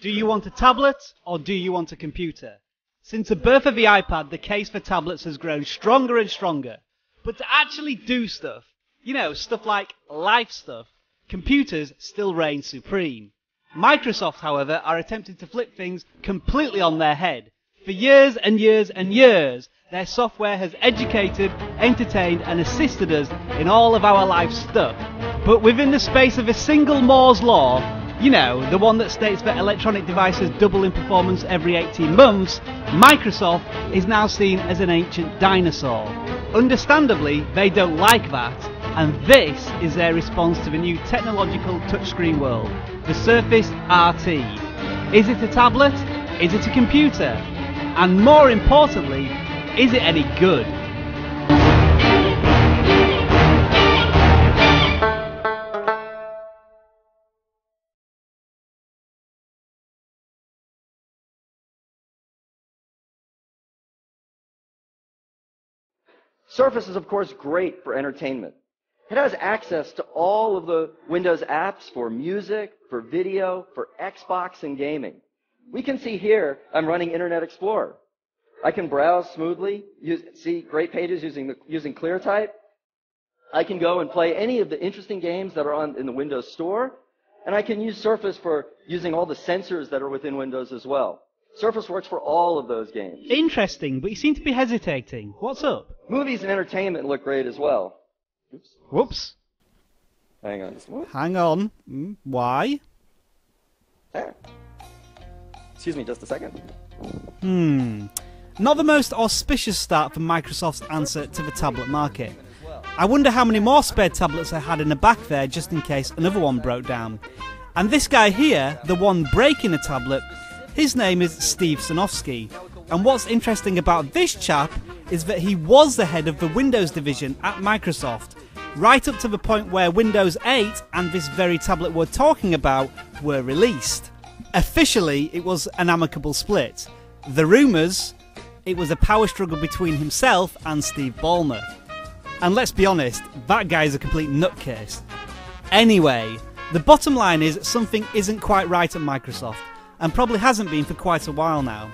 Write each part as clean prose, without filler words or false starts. Do you want a tablet or do you want a computer? Since the birth of the iPad, the case for tablets has grown stronger and stronger. But to actually do stuff, you know, stuff like life stuff, computers still reign supreme. Microsoft, however, are attempting to flip things completely on their head. For years and years and years, their software has educated, entertained and assisted us in all of our life stuff. But within the space of a single Moore's Law, you know, the one that states that electronic devices double in performance every 18 months, Microsoft is now seen as an ancient dinosaur. Understandably, they don't like that, and this is their response to the new technological touchscreen world, the Surface RT. Is it a tablet? Is it a computer? And more importantly, is it any good? Surface is, of course, great for entertainment. It has access to all of the Windows apps for music, for video, for Xbox and gaming. We can see here I'm running Internet Explorer. I can browse smoothly, see great pages using ClearType. I can go and play any of the interesting games that are in the Windows Store, and I can use Surface for using all the sensors that are within Windows as well. Surface works for all of those games. Interesting, but you seem to be hesitating. What's up? Movies and entertainment look great as well. Oops. Whoops. Hang on. What? Hang on. Why? There. Excuse me just a second. Not the most auspicious start for Microsoft's answer to the tablet market. I wonder how many more spare tablets I had in the back there just in case another one broke down. And this guy here, the one breaking a tablet, his name is Steve Sanofsky, and what's interesting about this chap is that he was the head of the Windows division at Microsoft, right up to the point where Windows 8 and this very tablet we're talking about were released. Officially, it was an amicable split. The rumours, it was a power struggle between himself and Steve Ballmer. And let's be honest, that guy's a complete nutcase. Anyway, the bottom line is something isn't quite right at Microsoft, and probably hasn't been for quite a while now.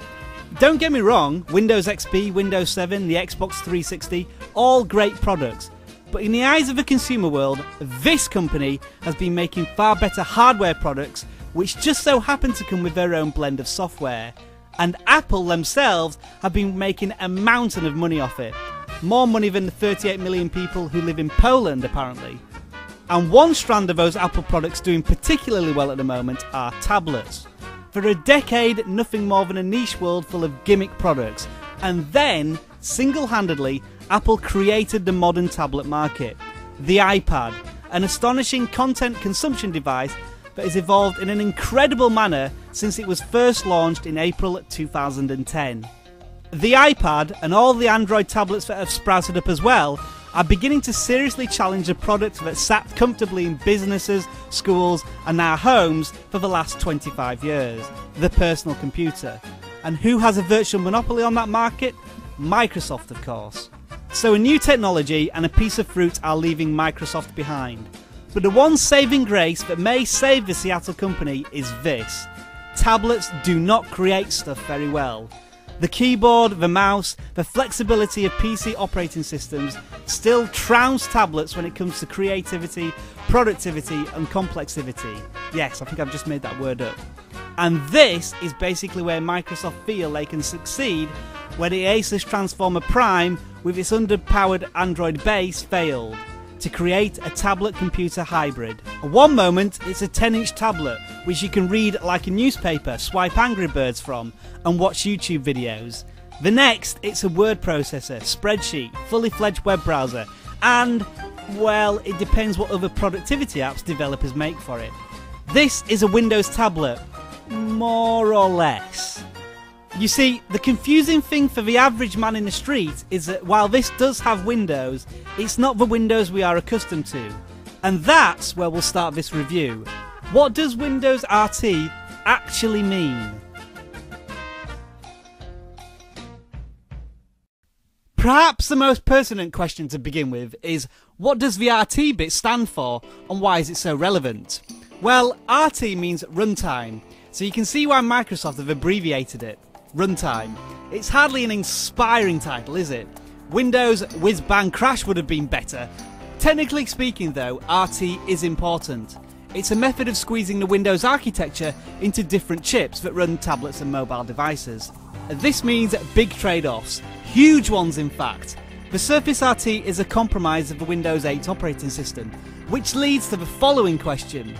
Don't get me wrong, Windows XP, Windows 7, the Xbox 360, all great products, but in the eyes of the consumer world, this company has been making far better hardware products which just so happen to come with their own blend of software, and Apple themselves have been making a mountain of money off it, more money than the 38 million people who live in Poland apparently. And one strand of those Apple products doing particularly well at the moment are tablets. For a decade, nothing more than a niche world full of gimmick products, and then, single-handedly, Apple created the modern tablet market, the iPad, an astonishing content consumption device that has evolved in an incredible manner since it was first launched in April 2010. The iPad, and all the Android tablets that have sprouted up as well, are beginning to seriously challenge a product that sat comfortably in businesses, schools and our homes for the last 25 years, the personal computer. And who has a virtual monopoly on that market? Microsoft, of course. So a new technology and a piece of fruit are leaving Microsoft behind. But the one saving grace that may save the Seattle company is this. Tablets do not create stuff very well. The keyboard, the mouse, the flexibility of PC operating systems still trounce tablets when it comes to creativity, productivity and complexity. Yes, I think I've just made that word up. And this is basically where Microsoft feel they can succeed when the Asus Transformer Prime with its underpowered Android base failed to create a tablet-computer hybrid. At one moment, it's a 10-inch tablet, which you can read like a newspaper, swipe Angry Birds from, and watch YouTube videos. The next, it's a word processor, spreadsheet, fully-fledged web browser, and, well, it depends what other productivity apps developers make for it. This is a Windows tablet, more or less. You see, the confusing thing for the average man in the street is that while this does have Windows, it's not the Windows we are accustomed to. And that's where we'll start this review. What does Windows RT actually mean? Perhaps the most pertinent question to begin with is, what does the RT bit stand for and why is it so relevant? Well, RT means runtime. So you can see why Microsoft have abbreviated it. Runtime. It's hardly an inspiring title, is it? Windows Whiz-Bang Crash would have been better. Technically speaking though, RT is important. It's a method of squeezing the Windows architecture into different chips that run tablets and mobile devices. This means big trade-offs, huge ones in fact. The Surface RT is a compromise of the Windows 8 operating system, which leads to the following question.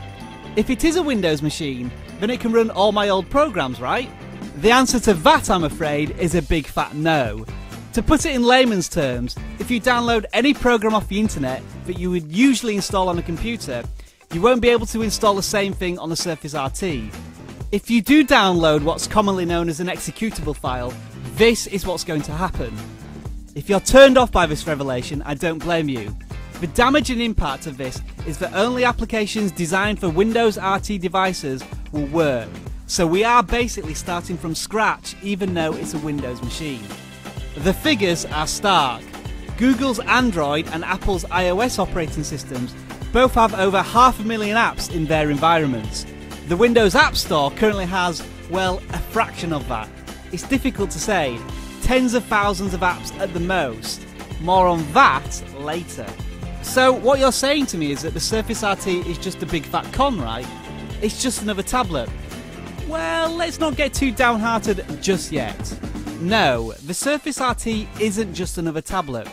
If it is a Windows machine, then it can run all my old programs, right? The answer to that, I'm afraid, is a big fat no. To put it in layman's terms, if you download any program off the internet that you would usually install on a computer, you won't be able to install the same thing on the Surface RT. If you do download what's commonly known as an executable file, this is what's going to happen. If you're turned off by this revelation, I don't blame you. The damage and impact of this is that only applications designed for Windows RT devices will work. So we are basically starting from scratch, even though it's a Windows machine. The figures are stark. Google's Android and Apple's iOS operating systems both have over 500,000 apps in their environments. The Windows App Store currently has, well, a fraction of that. It's difficult to say. Tens of thousands of apps at the most. More on that later. So what you're saying to me is that the Surface RT is just a big fat con, right? It's just another tablet. Well, let's not get too downhearted just yet. No, the Surface RT isn't just another tablet.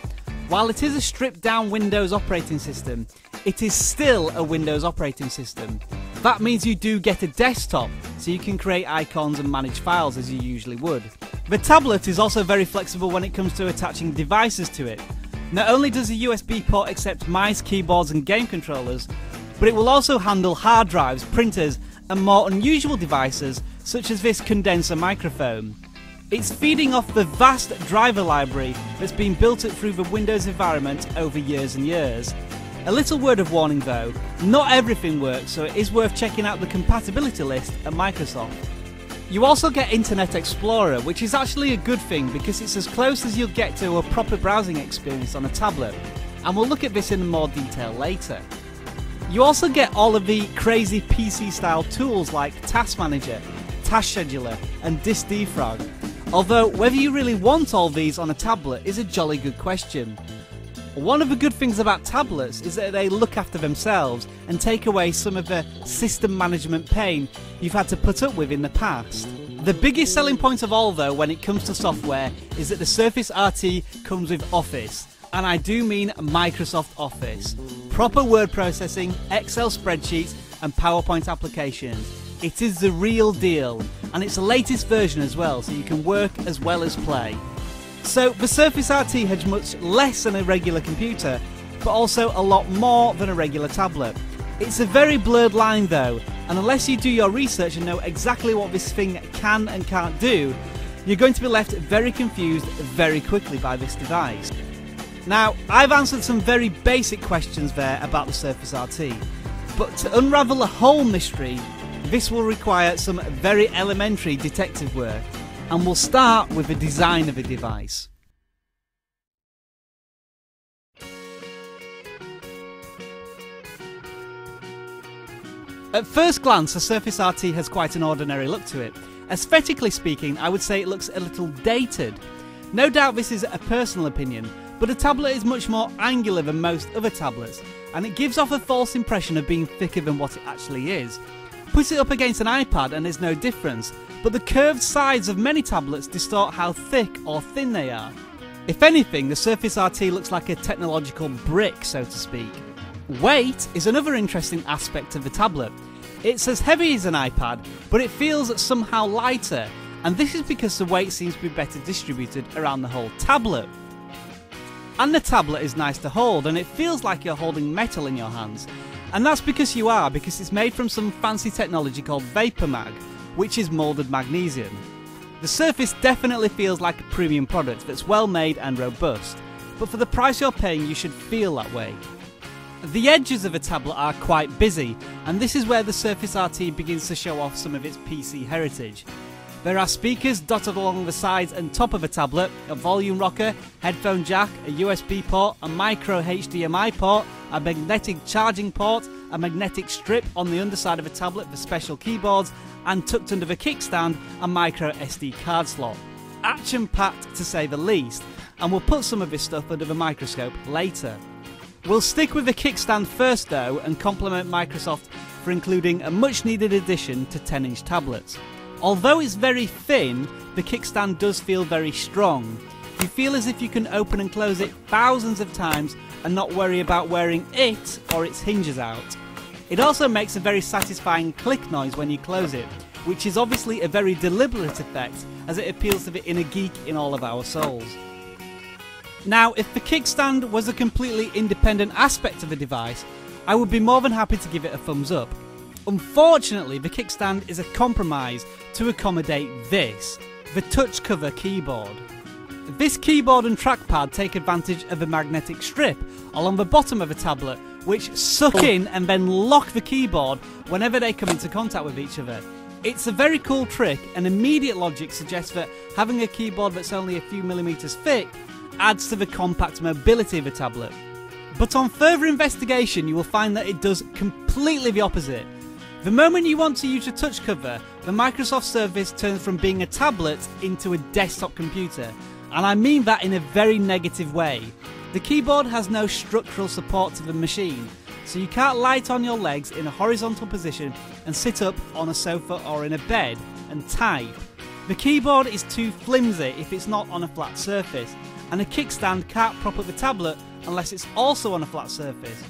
While it is a stripped-down Windows operating system, it is still a Windows operating system. That means you do get a desktop, so you can create icons and manage files as you usually would. The tablet is also very flexible when it comes to attaching devices to it. Not only does the USB port accept mice, keyboards and game controllers, but it will also handle hard drives, printers and more unusual devices such as this condenser microphone. It's feeding off the vast driver library that's been built up through the Windows environment over years and years. A little word of warning though, not everything works, so it is worth checking out the compatibility list at Microsoft. You also get Internet Explorer, which is actually a good thing because it's as close as you'll get to a proper browsing experience on a tablet, and we'll look at this in more detail later. You also get all of the crazy PC style tools like Task Manager, Task Scheduler and Disk Defrag. Although, whether you really want all these on a tablet is a jolly good question. One of the good things about tablets is that they look after themselves and take away some of the system management pain you've had to put up with in the past. The biggest selling point of all though when it comes to software is that the Surface RT comes with Office, and I do mean Microsoft Office. Proper word processing, Excel spreadsheets and PowerPoint applications. It is the real deal, and it's the latest version as well, so you can work as well as play. So the Surface RT had much less than a regular computer, but also a lot more than a regular tablet. It's a very blurred line though, and unless you do your research and know exactly what this thing can and can't do, you're going to be left very confused very quickly by this device. Now, I've answered some very basic questions there about the Surface RT, but to unravel the whole mystery, this will require some very elementary detective work, and we'll start with the design of the device. At first glance, the Surface RT has quite an ordinary look to it. Aesthetically speaking, I would say it looks a little dated. No doubt this is a personal opinion, but the tablet is much more angular than most other tablets, and it gives off a false impression of being thicker than what it actually is. Put it up against an iPad and there's no difference, but the curved sides of many tablets distort how thick or thin they are. If anything, the Surface RT looks like a technological brick, so to speak. Weight is another interesting aspect of the tablet. It's as heavy as an iPad, but it feels somehow lighter, and this is because the weight seems to be better distributed around the whole tablet. And the tablet is nice to hold, and it feels like you're holding metal in your hands. And that's because you are, because it's made from some fancy technology called VaporMag, which is moulded magnesium. The Surface definitely feels like a premium product that's well made and robust, but for the price you're paying you should feel that way. The edges of a tablet are quite busy, and this is where the Surface RT begins to show off some of its PC heritage. There are speakers dotted along the sides and top of a tablet, a volume rocker, headphone jack, a USB port, a micro HDMI port, a magnetic charging port, a magnetic strip on the underside of a tablet for special keyboards, and tucked under the kickstand, a micro SD card slot. Action-packed to say the least, and we'll put some of this stuff under the microscope later. We'll stick with the kickstand first though, and compliment Microsoft for including a much needed addition to 10-inch tablets. Although it's very thin, the kickstand does feel very strong. You feel as if you can open and close it thousands of times and not worry about wearing it or its hinges out. It also makes a very satisfying click noise when you close it, which is obviously a very deliberate effect as it appeals to the inner geek in all of our souls. Now, if the kickstand was a completely independent aspect of a device, I would be more than happy to give it a thumbs up. Unfortunately, the kickstand is a compromise to accommodate this, the touch cover keyboard. This keyboard and trackpad take advantage of a magnetic strip along the bottom of a tablet, which suck in and then lock the keyboard whenever they come into contact with each other. It's a very cool trick, and immediate logic suggests that having a keyboard that's only a few millimeters thick adds to the compact mobility of a tablet. But on further investigation, you will find that it does completely the opposite. The moment you want to use your touch cover, the Microsoft Surface turns from being a tablet into a desktop computer, and I mean that in a very negative way. The keyboard has no structural support to the machine, so you can't light on your legs in a horizontal position and sit up on a sofa or in a bed and type. The keyboard is too flimsy if it's not on a flat surface, and a kickstand can't prop up the tablet unless it's also on a flat surface.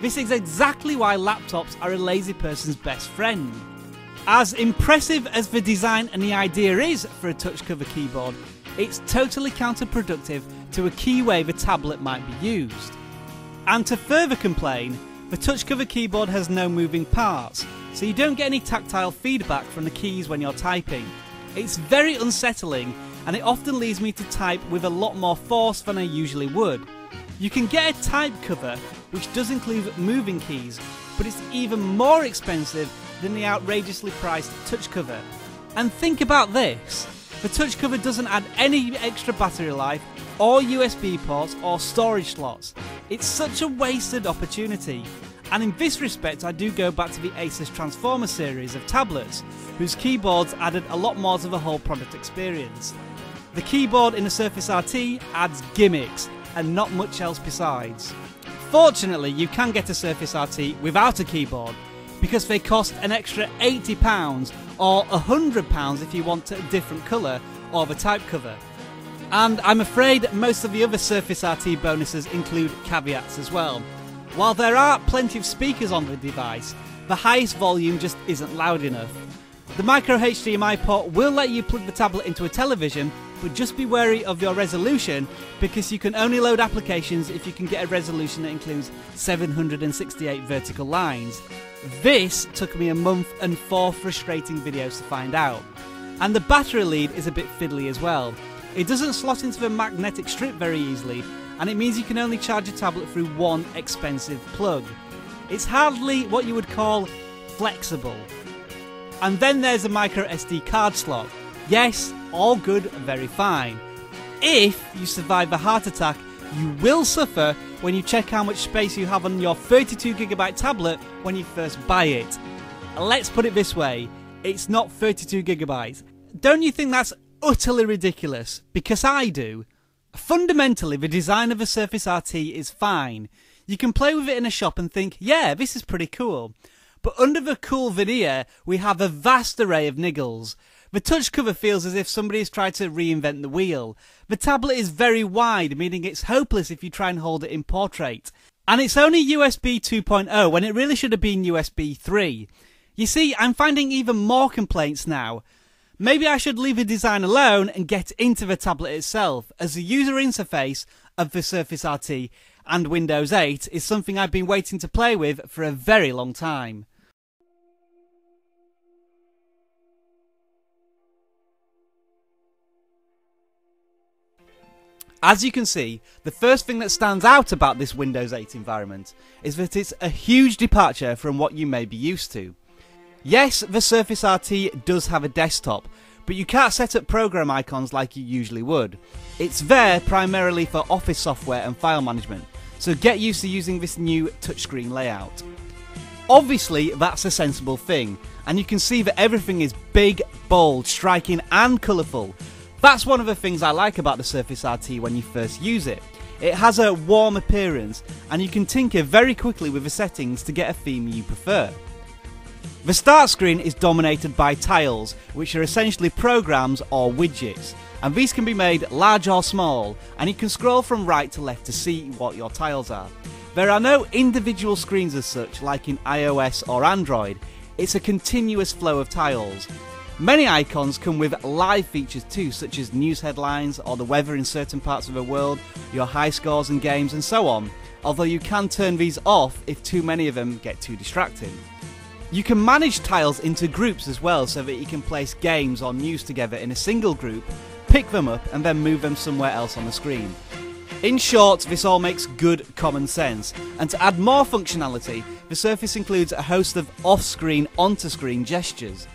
This is exactly why laptops are a lazy person's best friend. As impressive as the design and the idea is for a touch cover keyboard, it's totally counterproductive to a key way the tablet might be used. And to further complain, the touch cover keyboard has no moving parts, so you don't get any tactile feedback from the keys when you're typing. It's very unsettling, and it often leads me to type with a lot more force than I usually would. You can get a type cover, which does include moving keys, but it's even more expensive than the outrageously priced touch cover. And think about this, the touch cover doesn't add any extra battery life, or USB ports, or storage slots. It's such a wasted opportunity. And in this respect, I do go back to the Asus Transformer series of tablets, whose keyboards added a lot more to the whole product experience. The keyboard in the Surface RT adds gimmicks, and not much else besides. Fortunately, you can get a Surface RT without a keyboard, because they cost an extra £80, or £100 if you want a different colour or the type cover. And I'm afraid most of the other Surface RT bonuses include caveats as well. While there are plenty of speakers on the device, the highest volume just isn't loud enough. The micro HDMI port will let you plug the tablet into a television, but just be wary of your resolution, because you can only load applications if you can get a resolution that includes 768 vertical lines. This took me a month and 4 frustrating videos to find out. And the battery lead is a bit fiddly as well. It doesn't slot into the magnetic strip very easily, and it means you can only charge your tablet through one expensive plug. It's hardly what you would call flexible. And then there's a micro SD card slot. Yes, all good and very fine. If you survive a heart attack, you will suffer when you check how much space you have on your 32GB tablet when you first buy it. Let's put it this way, it's not 32GB. Don't you think that's utterly ridiculous? Because I do. Fundamentally, the design of a Surface RT is fine. You can play with it in a shop and think, yeah, this is pretty cool. But under the cool veneer, we have a vast array of niggles. The touch cover feels as if somebody has tried to reinvent the wheel. The tablet is very wide, meaning it's hopeless if you try and hold it in portrait. And it's only USB 2.0 when it really should have been USB 3. You see, I'm finding even more complaints now. Maybe I should leave the design alone and get into the tablet itself, as the user interface of the Surface RT and Windows 8 is something I've been waiting to play with for a very long time. As you can see, the first thing that stands out about this Windows 8 environment is that it's a huge departure from what you may be used to. Yes, the Surface RT does have a desktop, but you can't set up program icons like you usually would. It's there primarily for office software and file management, so get used to using this new touchscreen layout. Obviously, that's a sensible thing, and you can see that everything is big, bold, striking and colourful. That's one of the things I like about the Surface RT when you first use it. It has a warm appearance, and you can tinker very quickly with the settings to get a theme you prefer. The start screen is dominated by tiles, which are essentially programs or widgets, and these can be made large or small, and you can scroll from right to left to see what your tiles are. There are no individual screens as such, like in iOS or Android. It's a continuous flow of tiles. Many icons come with live features too, such as news headlines or the weather in certain parts of the world, your high scores and games and so on, although you can turn these off if too many of them get too distracting. You can manage tiles into groups as well, so that you can place games or news together in a single group, pick them up and then move them somewhere else on the screen. In short, this all makes good common sense, and to add more functionality, the Surface includes a host of off-screen, onto-screen gestures.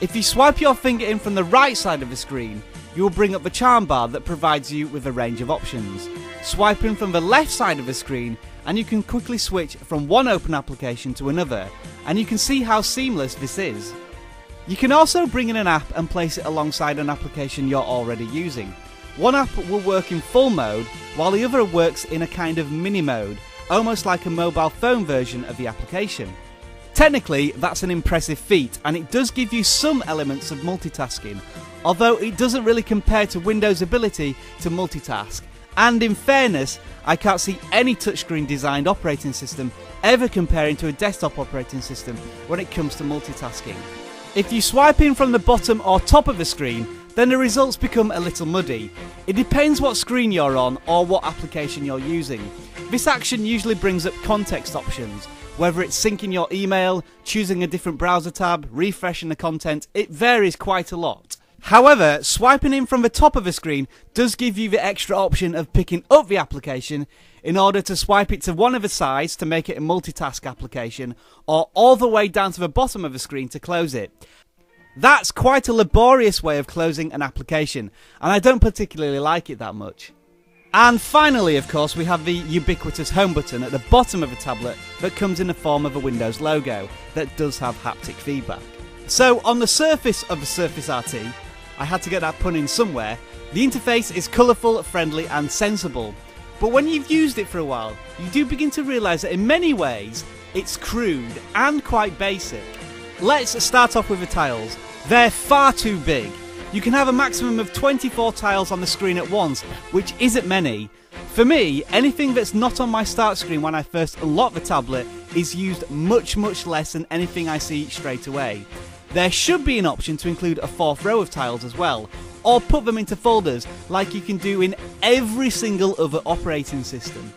If you swipe your finger in from the right side of the screen, you will bring up the charm bar that provides you with a range of options. Swipe in from the left side of the screen and you can quickly switch from one open application to another, and you can see how seamless this is. You can also bring in an app and place it alongside an application you're already using. One app will work in full mode, while the other works in a kind of mini mode, almost like a mobile phone version of the application. Technically, that's an impressive feat, and it does give you some elements of multitasking, although it doesn't really compare to Windows' ability to multitask. And in fairness, I can't see any touchscreen designed operating system ever comparing to a desktop operating system when it comes to multitasking. If you swipe in from the bottom or top of the screen, then the results become a little muddy. It depends what screen you're on or what application you're using. This action usually brings up context options, whether it's syncing your email, choosing a different browser tab, refreshing the content, it varies quite a lot. However, swiping in from the top of the screen does give you the extra option of picking up the application in order to swipe it to one of the sides to make it a multitask application, or all the way down to the bottom of the screen to close it. That's quite a laborious way of closing an application, and I don't particularly like it that much. And finally, of course, we have the ubiquitous home button at the bottom of the tablet that comes in the form of a Windows logo that does have haptic feedback. So, on the surface of the Surface RT, I had to get that pun in somewhere, the interface is colourful, friendly and sensible. But when you've used it for a while, you do begin to realise that in many ways, it's crude and quite basic. Let's start off with the tiles. They're far too big. You can have a maximum of 24 tiles on the screen at once, which isn't many. For me, anything that's not on my start screen when I first unlock the tablet is used much less than anything I see straight away. There should be an option to include a fourth row of tiles as well, or put them into folders like you can do in every single other operating system.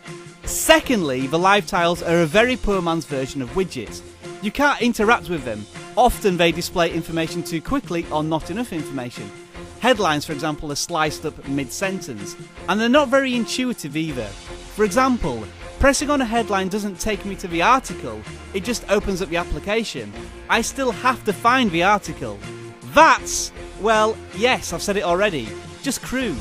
Secondly, the live tiles are a very poor man's version of widgets. You can't interact with them. Often they display information too quickly or not enough information. Headlines, for example, are sliced up mid-sentence, and they're not very intuitive either. For example, pressing on a headline doesn't take me to the article, it just opens up the application. I still have to find the article. That's, well, yes, I've said it already, just crude.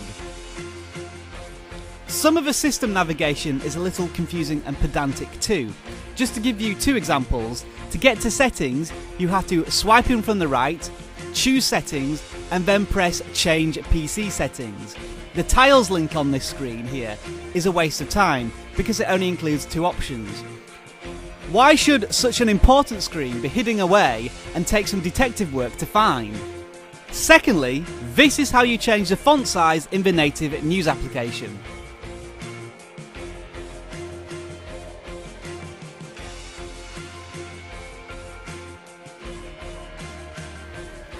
Some of the system navigation is a little confusing and pedantic too. Just to give you two examples, to get to settings, you have to swipe in from the right, choose settings, and then press change PC settings. The tiles link on this screen here is a waste of time because it only includes two options. Why should such an important screen be hidden away and take some detective work to find? Secondly, this is how you change the font size in the native news application.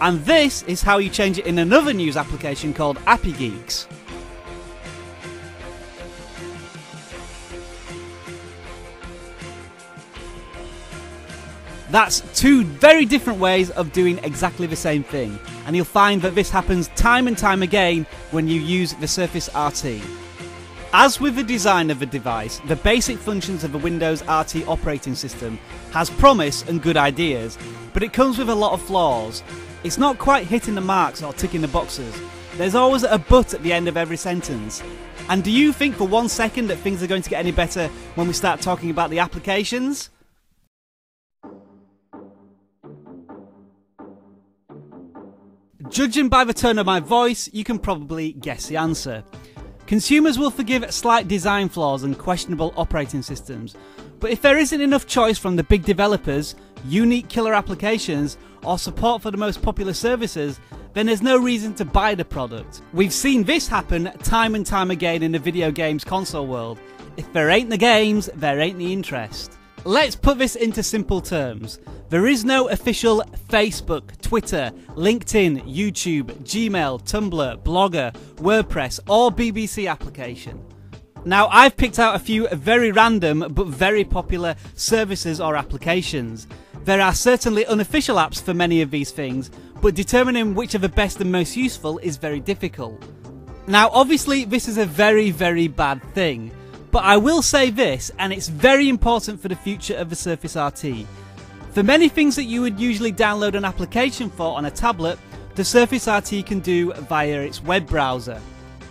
And this is how you change it in another news application called AppyGeeks. That's two very different ways of doing exactly the same thing, and you'll find that this happens time and time again when you use the Surface RT. As with the design of the device, the basic functions of the Windows RT operating system has promise and good ideas, but it comes with a lot of flaws. It's not quite hitting the marks or ticking the boxes. There's always a but at the end of every sentence. And do you think for one second that things are going to get any better when we start talking about the applications? Judging by the tone of my voice, you can probably guess the answer. Consumers will forgive slight design flaws and questionable operating systems, but if there isn't enough choice from the big developers, unique killer applications, or support for the most popular services, then there's no reason to buy the product. We've seen this happen time and time again in the video games console world. If there ain't the games, there ain't the interest. Let's put this into simple terms. There is no official Facebook, Twitter, LinkedIn, YouTube, Gmail, Tumblr, Blogger, WordPress or BBC application. Now I've picked out a few very random but very popular services or applications. There are certainly unofficial apps for many of these things, but determining which are the best and most useful is very difficult. Now obviously this is a very bad thing. But I will say this, and it's very important for the future of the Surface RT. For many things that you would usually download an application for on a tablet, the Surface RT can do via its web browser.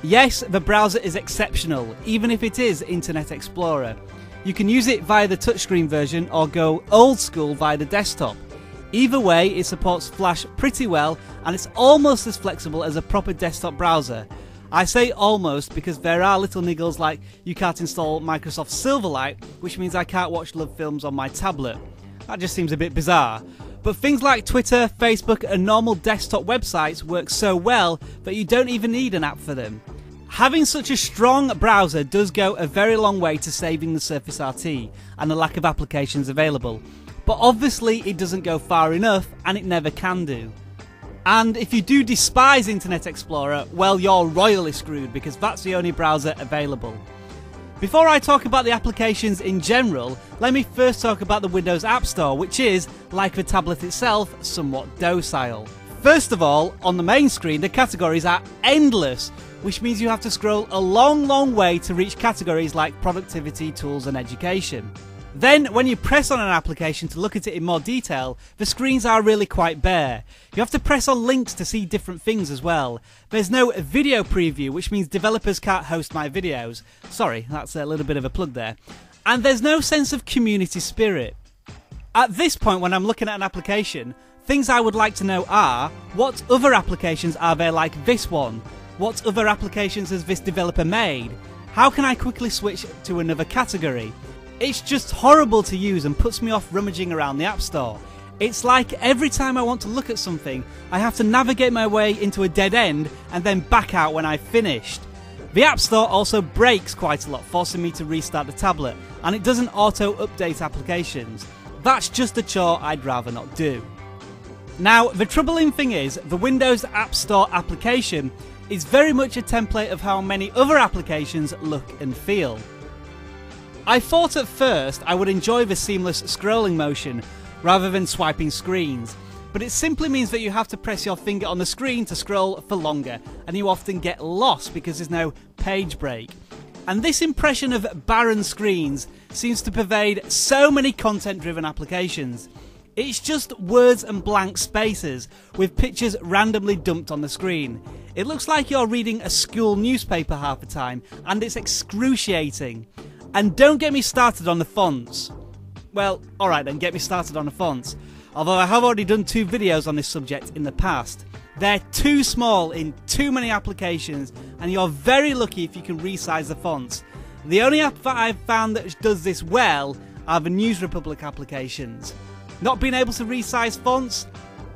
Yes, the browser is exceptional, even if it is Internet Explorer. You can use it via the touchscreen version or go old school via the desktop. Either way, it supports Flash pretty well, and it's almost as flexible as a proper desktop browser. I say almost because there are little niggles like you can't install Microsoft Silverlight, which means I can't watch love films on my tablet. That just seems a bit bizarre. But things like Twitter, Facebook and normal desktop websites work so well that you don't even need an app for them. Having such a strong browser does go a very long way to saving the Surface RT and the lack of applications available. But obviously it doesn't go far enough and it never can do. And if you do despise Internet Explorer, well, you're royally screwed because that's the only browser available. Before I talk about the applications in general, let me first talk about the Windows App Store, which is, like the tablet itself, somewhat docile. First of all, on the main screen, the categories are endless, which means you have to scroll a long way to reach categories like productivity, tools and education. Then, when you press on an application to look at it in more detail, the screens are really quite bare. You have to press on links to see different things as well. There's no video preview, which means developers can't host my videos. Sorry, that's a little bit of a plug there. And there's no sense of community spirit. At this point, when I'm looking at an application, things I would like to know are, what other applications are there like this one? What other applications has this developer made? How can I quickly switch to another category? It's just horrible to use and puts me off rummaging around the App Store. It's like every time I want to look at something, I have to navigate my way into a dead end and then back out when I've finished. The App Store also breaks quite a lot, forcing me to restart the tablet, and it doesn't auto-update applications. That's just a chore I'd rather not do. Now, the troubling thing is, the Windows App Store application is very much a template of how many other applications look and feel. I thought at first I would enjoy the seamless scrolling motion rather than swiping screens, but it simply means that you have to press your finger on the screen to scroll for longer, and you often get lost because there's no page break. And this impression of barren screens seems to pervade so many content-driven applications. It's just words and blank spaces with pictures randomly dumped on the screen. It looks like you're reading a school newspaper half the time, and it's excruciating. And don't get me started on the fonts. Well, alright then, get me started on the fonts. Although I have already done two videos on this subject in the past. They're too small in too many applications, and you're very lucky if you can resize the fonts. The only app that I've found that does this well are the News Republic applications. Not being able to resize fonts?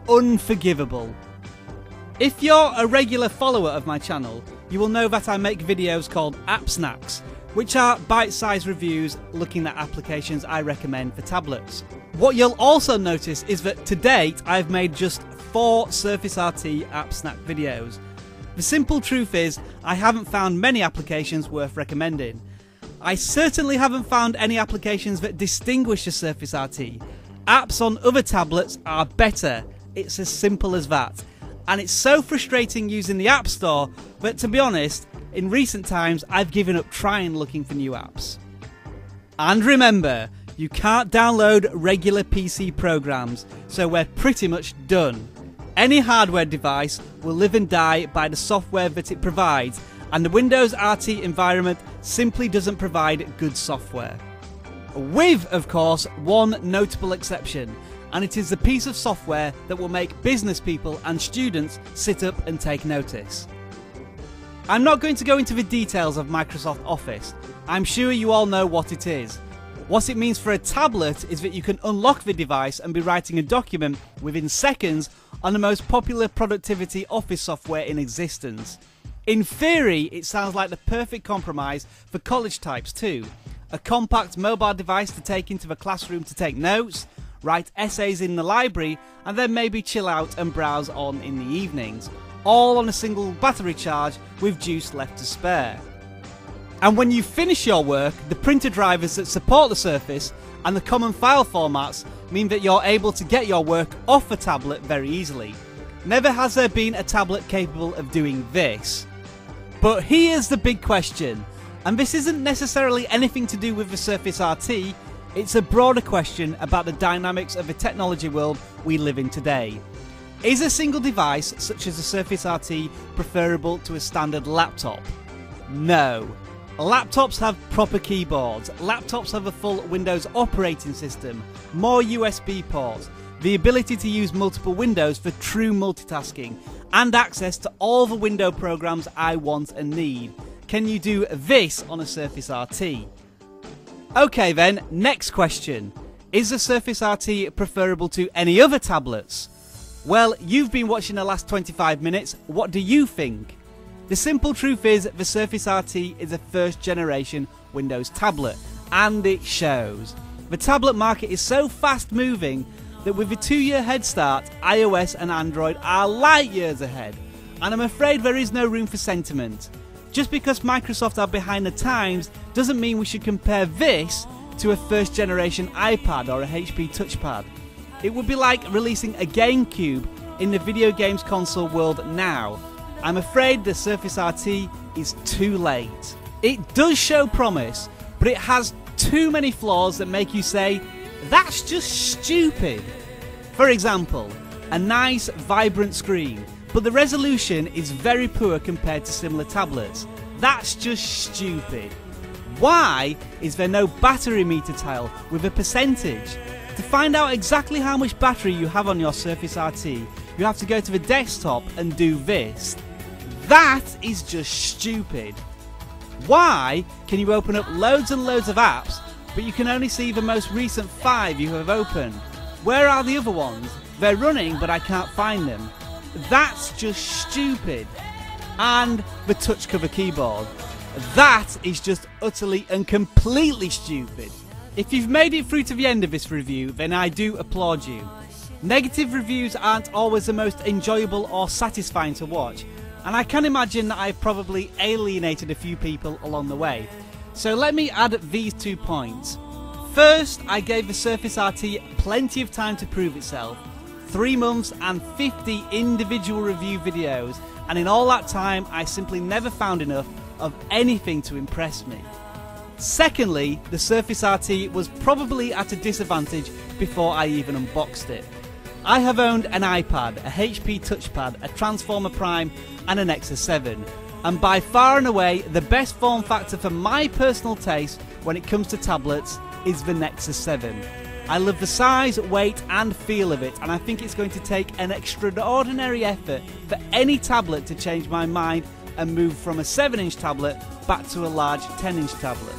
Unforgivable. If you're a regular follower of my channel, you will know that I make videos called App Snacks, which are bite-sized reviews looking at applications I recommend for tablets. What you'll also notice is that to date I've made just 4 Surface RT App Snack videos. The simple truth is I haven't found many applications worth recommending. I certainly haven't found any applications that distinguish the Surface RT. Apps on other tablets are better, it's as simple as that. And it's so frustrating using the App Store that, to be honest, in recent times, I've given up trying looking for new apps. And remember, you can't download regular PC programs, so we're pretty much done. Any hardware device will live and die by the software that it provides, and the Windows RT environment simply doesn't provide good software. With, of course, one notable exception, and it is the piece of software that will make business people and students sit up and take notice. I'm not going to go into the details of Microsoft Office. I'm sure you all know what it is. What it means for a tablet is that you can unlock the device and be writing a document within seconds on the most popular productivity office software in existence. In theory, it sounds like the perfect compromise for college types too. A compact mobile device to take into the classroom to take notes, write essays in the library, and then maybe chill out and browse on in the evenings. All on a single battery charge with juice left to spare. And when you finish your work, the printer drivers that support the Surface and the common file formats mean that you're able to get your work off a tablet very easily. Never has there been a tablet capable of doing this. But here's the big question, and this isn't necessarily anything to do with the Surface RT, it's a broader question about the dynamics of the technology world we live in today. Is a single device, such as the Surface RT, preferable to a standard laptop? No. Laptops have proper keyboards, laptops have a full Windows operating system, more USB ports, the ability to use multiple windows for true multitasking, and access to all the window programs I want and need. Can you do this on a Surface RT? Okay then, next question. Is the Surface RT preferable to any other tablets? Well, you've been watching the last 25 minutes, what do you think? The simple truth is the Surface RT is a first generation Windows tablet, and it shows. The tablet market is so fast moving that with a 2-year head start, iOS and Android are light years ahead, and I'm afraid there is no room for sentiment. Just because Microsoft are behind the times doesn't mean we should compare this to a first generation iPad or a HP touchpad. It would be like releasing a GameCube in the video games console world now. I'm afraid the Surface RT is too late. It does show promise, but it has too many flaws that make you say, that's just stupid. For example, a nice, vibrant screen, but the resolution is very poor compared to similar tablets. That's just stupid. Why is there no battery meter tile with a percentage? To find out exactly how much battery you have on your Surface RT, you have to go to the desktop and do this. That is just stupid. Why can you open up loads and loads of apps, but you can only see the most recent 5 you have opened? Where are the other ones? They're running, but I can't find them. That's just stupid. And the touch cover keyboard. That is just utterly and completely stupid. If you've made it through to the end of this review, then I do applaud you. Negative reviews aren't always the most enjoyable or satisfying to watch, and I can imagine that I've probably alienated a few people along the way. So let me add these 2 points. First, I gave the Surface RT plenty of time to prove itself. 3 months and 50 individual review videos, and in all that time I simply never found enough of anything to impress me. Secondly, the Surface RT was probably at a disadvantage before I even unboxed it. I have owned an iPad, a HP touchpad, a Transformer Prime and a Nexus 7, and by far and away the best form factor for my personal taste when it comes to tablets is the Nexus 7. I love the size, weight and feel of it, and I think it's going to take an extraordinary effort for any tablet to change my mind and move from a 7-inch tablet back to a large 10-inch tablet.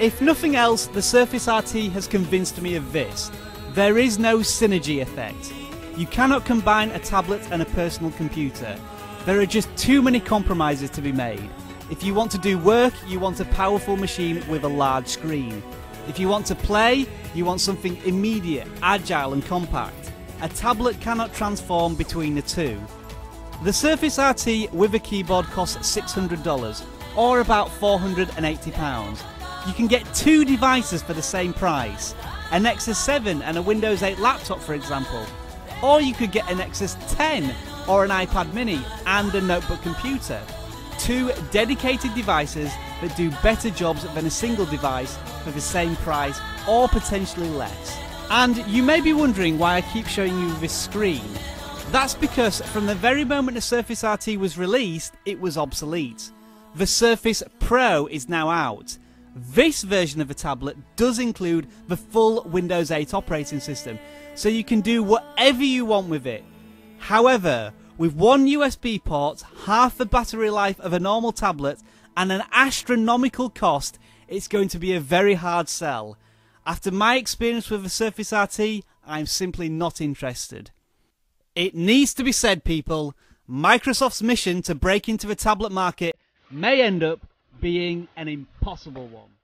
If nothing else, the Surface RT has convinced me of this. There is no synergy effect. You cannot combine a tablet and a personal computer. There are just too many compromises to be made. If you want to do work, you want a powerful machine with a large screen. If you want to play, you want something immediate, agile and compact. A tablet cannot transform between the two. The Surface RT with a keyboard costs $600, or about £480. You can get 2 devices for the same price, a Nexus 7 and a Windows 8 laptop for example, or you could get a Nexus 10 or an iPad mini and a notebook computer. 2 dedicated devices that do better jobs than a single device for the same price or potentially less. And you may be wondering why I keep showing you this screen. That's because from the very moment the Surface RT was released, it was obsolete. The Surface Pro is now out. This version of the tablet does include the full Windows 8 operating system, so you can do whatever you want with it. However, with one USB port, half the battery life of a normal tablet, and an astronomical cost, it's going to be a very hard sell. After my experience with the Surface RT, I'm simply not interested. It needs to be said, people, Microsoft's mission to break into the tablet market may end up being an impossible one.